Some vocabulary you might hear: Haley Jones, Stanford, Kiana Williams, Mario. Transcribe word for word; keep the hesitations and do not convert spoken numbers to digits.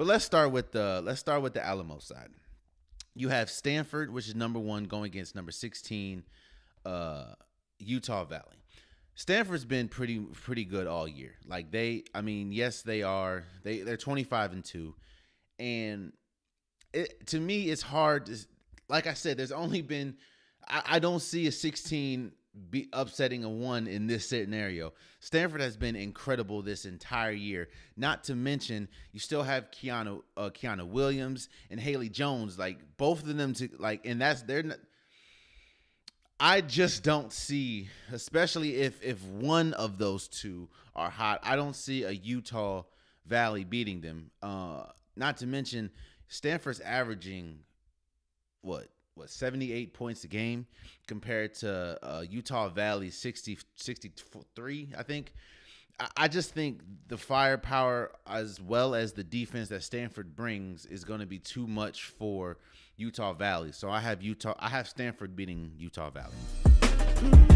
But let's start with the let's start with the Alamo side. You have Stanford, which is number one, going against number sixteen, uh, Utah Valley. Stanford's been pretty pretty good all year. Like they, I mean, yes, they are. They they're twenty-five and two, and it, to me, it's hard. To, like I said, there's only been I, I don't see a sixteen be upsetting a one in this scenario. Stanford has been incredible this entire year. Not to mention, you still have Kiana uh, Kiana Williams and Haley Jones. Like both of them to like, and that's they're not. I just don't see, especially if if one of those two are hot, I don't see a Utah Valley beating them. Uh, not to mention, Stanford's averaging, what, what seventy-eight points a game compared to uh, Utah Valley's sixty, sixty-three, I think. I, I just think the firepower as well as the defense that Stanford brings is going to be too much for Utah Valley. So I have Utah I have Stanford beating Utah Valley.